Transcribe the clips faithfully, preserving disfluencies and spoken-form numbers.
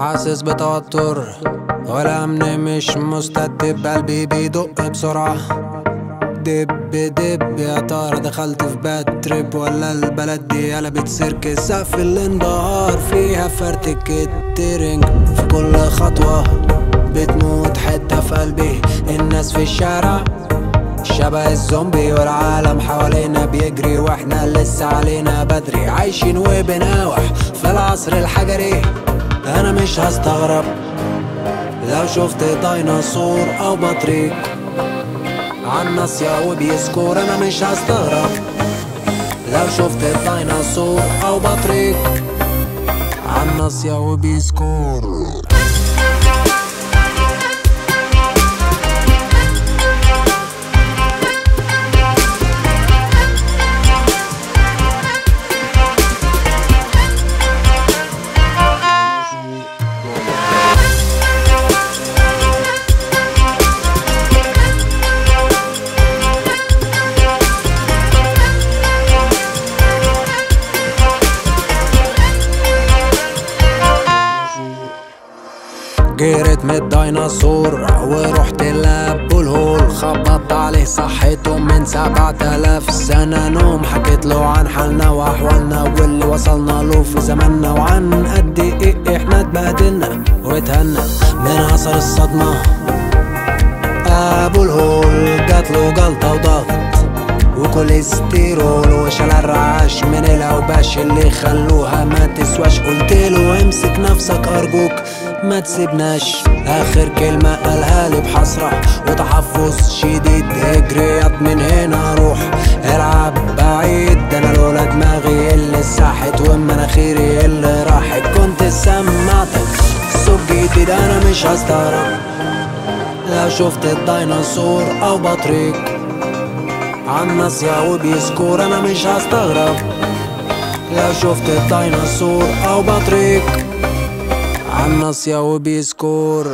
حاسس بتوتر والأمن مش مستتب، قلبي بيدق بسرعة دب دب. يا ترى دخلت في باد تريب ولا البلد دي قلبت سيرك؟ سقف الانبهار فيها فرتك الترنج، في كل خطوة بتموت حتة في قلبي. الناس في الشارع شبه الزومبي والعالم حوالينا بيجري واحنا لسه علينا بدري، عايشين وبناوح في العصر الحجري. انا مش هستغرب لو شفت ديناصور او بطريق عنا صيا وبيسكور، انا مش هستغرب لو شفت ديناصور او بطريق عنا صيا وبيسكور. جريت من الديناصور ورحت لابو الهول، خبطت عليه صحيته من سبعة آلاف سنة نوم. حكيت له عن حالنا وأحوالنا واللي وصلنا له في زماننا، وعن قد إيه إحنا اتبهدلنا واتهنا من أثر الصدمة. أبو الهول جاتله جلطة وضغط وكوليسترول، وشال الرعاش من الأوباش اللي خلوها ما تسواش. قلتله امسك نفسك أرجوك ما تسيبناش، آخر كلمة قالها لي بحسرة وتحفظ شديد. هجريات من هنا أروح العب بعيد، ده أنا لولا دماغي اللي اتساحت ومناخيري اللي راحت كنت سمعتك صوت جديد. أنا مش هستغرب لو شفت الديناصور أو بطريق عنا صيا وبيسكور، أنا مش هستغرب لو شفت الديناصور أو بطريق عنا صيا وبيسكور.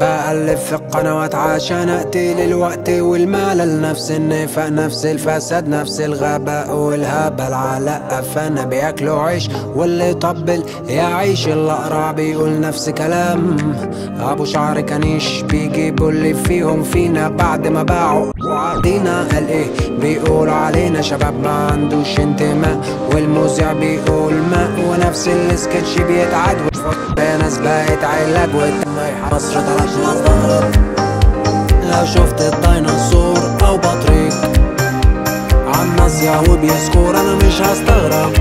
بألف في القنوات عشان أقتل الوقت والملل، نفس النفاق نفس الفساد نفس الغباء والهبل. على قفانا بياكلوا عيش واللي طبل يعيش، اللي أقرع بيقول نفس كلام أبو شعر كنيش، بيجيبوا اللي فيهم فينا بعد ما باعوا وعدينا. قال إيه بيقولوا علينا شباب ما عندوش انتماء، والمذيع بيقول ماء ونفس السكتش بيتعاد، ناس بقت علاج والتميح مصر طلعت مصدر. لو شفت الديناصور أو بطريق عنا صيا وبيسكور، أنا مش هستغرب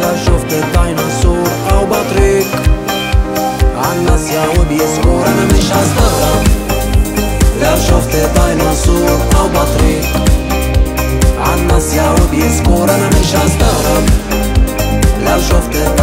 لو شفت الديناصور أو بطريق عنا صيا وبيسكور، أنا مش هستغرب لو شفت الديناصور أو بطريق عنا صيا وبيسكور، أنا مش هستغرب لو شفت